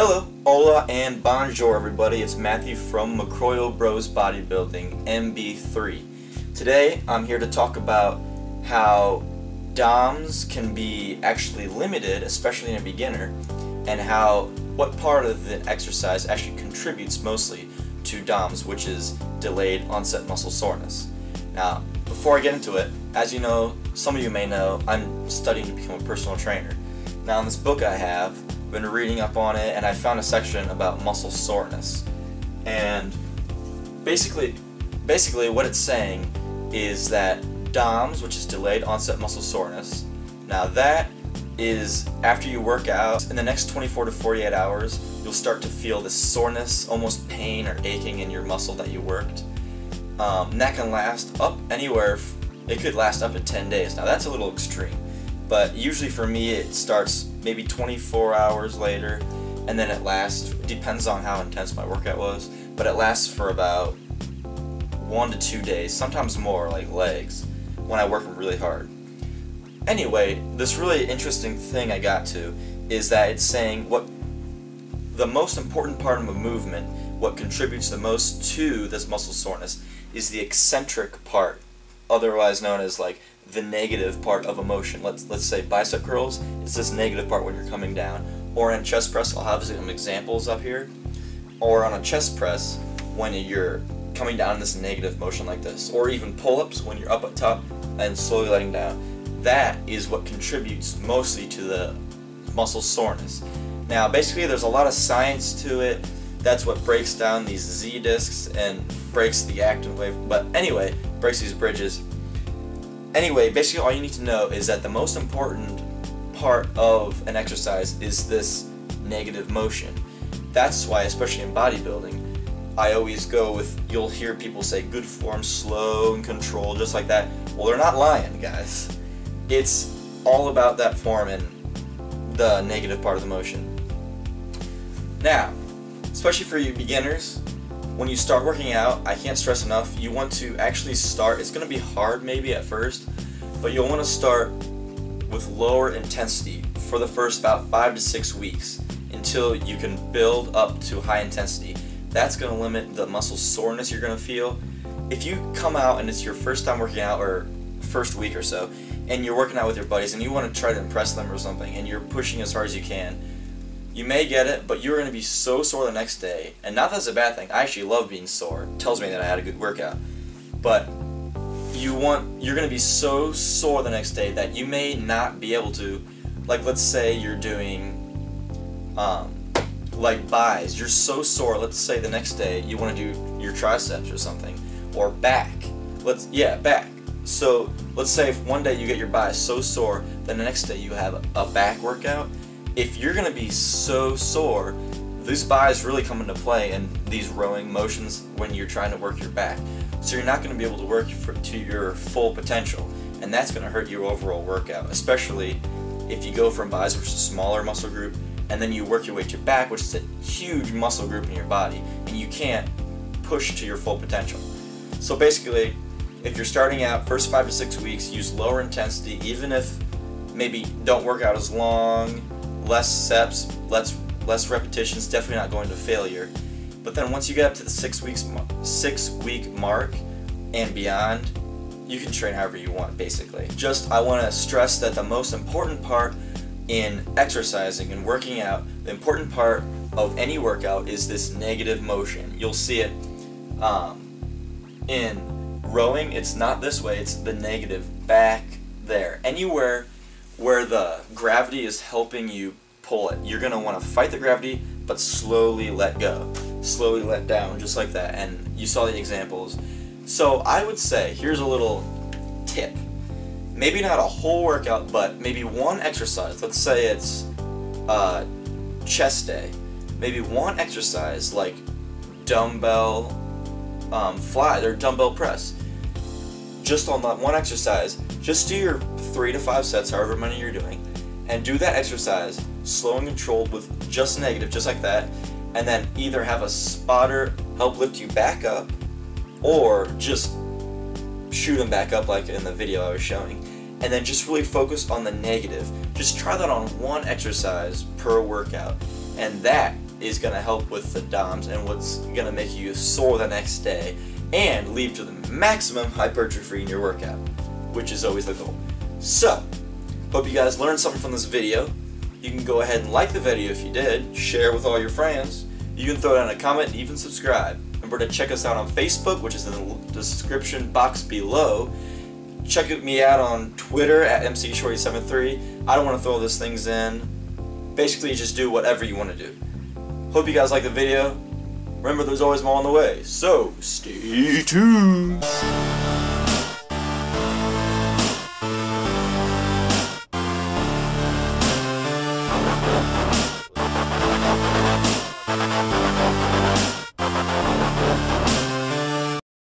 Hello, hola, and bonjour everybody, it's Matthew from McCroyle Bros Bodybuilding, MB3. Today I'm here to talk about how DOMS can be actually limited, especially in a beginner, and how what part of the exercise actually contributes mostly to DOMS, which is delayed onset muscle soreness. Now, before I get into it, as you know, some of you may know, I'm studying to become a personal trainer. Now in this book I have, been reading up on it, and I found a section about muscle soreness, and basically what it's saying is that DOMS, which is delayed onset muscle soreness, now that is after you work out in the next 24 to 48 hours you'll start to feel this soreness, almost pain or aching in your muscle that you worked, and that can last up anywhere, it could last up to 10 days. Now that's a little extreme, but usually for me it starts maybe 24 hours later, and then it lasts, depends on how intense my workout was, but it lasts for about 1 to 2 days, sometimes more, like legs, when I work really hard. Anyway, this really interesting thing I got to is that it's saying what the most important part of a movement, what contributes the most to this muscle soreness, is the eccentric part, otherwise known as like the negative part of a motion. Let's say bicep curls, it's this negative part when you're coming down, or in chest press, I'll have some examples up here, or on a chest press when you're coming down in this negative motion like this, or even pull-ups when you're up at top and slowly letting down. That is what contributes mostly to the muscle soreness. Now basically there's a lot of science to it, that's what breaks down these Z discs and breaks the actin wave, but anyway, breaks these bridges. Anyway, basically all you need to know is that the most important part of an exercise is this negative motion. That's why, especially in bodybuilding, I always go with, you'll hear people say good form, slow and controlled, just like that. Well, they're not lying, guys. It's all about that form and the negative part of the motion. Now, especially for you beginners, when you start working out, I can't stress enough, you want to actually start, it's going to be hard maybe at first, but you'll want to start with lower intensity for the first about 5 to 6 weeks until you can build up to high intensity. That's going to limit the muscle soreness you're going to feel. If you come out and it's your first time working out, or first week or so, and you're working out with your buddies and you want to try to impress them or something and you're pushing as hard as you can, you may get it, but you're going to be so sore the next day. And not that it's a bad thing, I actually love being sore, it tells me that I had a good workout. But you're going to be so sore the next day that you may not be able to, like let's say you're doing like buys, you're so sore, let's say the next day you want to do your triceps or something, or back, back. So let's say if one day you get your buys so sore, then the next day you have a back workout. If you're going to be so sore, these buys really come into play and these rowing motions when you're trying to work your back. So you're not going to be able to work to your full potential, and that's going to hurt your overall workout, especially if you go from buys, which is a smaller muscle group, and then you work your way to your back, which is a huge muscle group in your body, and you can't push to your full potential. So basically, if you're starting out, first 5 to 6 weeks, use lower intensity, even if maybe don't work out as long, less steps, less repetitions, definitely not going to failure. But then once you get up to the six week mark and beyond, you can train however you want, basically. Just, I want to stress that the most important part in exercising and working out, the important part of any workout is this negative motion. You'll see it in rowing, it's not this way, it's the negative back there. Anywhere where the gravity is helping you pull it, you're going to want to fight the gravity, but slowly let go, slowly let down, just like that, and you saw the examples. So I would say, here's a little tip, maybe not a whole workout, but maybe one exercise, let's say it's chest day, maybe one exercise like dumbbell fly or dumbbell press, just on that one exercise, just do your 3 to 5 sets, however many you're doing, and do that exercise slow and controlled with just negative, just like that, and then either have a spotter help lift you back up or just shoot him back up like in the video I was showing, and then just really focus on the negative. Just try that on one exercise per workout, and that is going to help with the DOMS and what's going to make you sore the next day and lead to the maximum hypertrophy in your workout, which is always the goal. So, hope you guys learned something from this video. You can go ahead and like the video if you did, share with all your friends, you can throw down a comment, and even subscribe. Remember to check us out on Facebook, which is in the description box below. Check me out on Twitter at mcshorty73. I don't want to throw those things in. Basically, just do whatever you want to do. Hope you guys like the video. Remember, there's always more on the way, so stay tuned.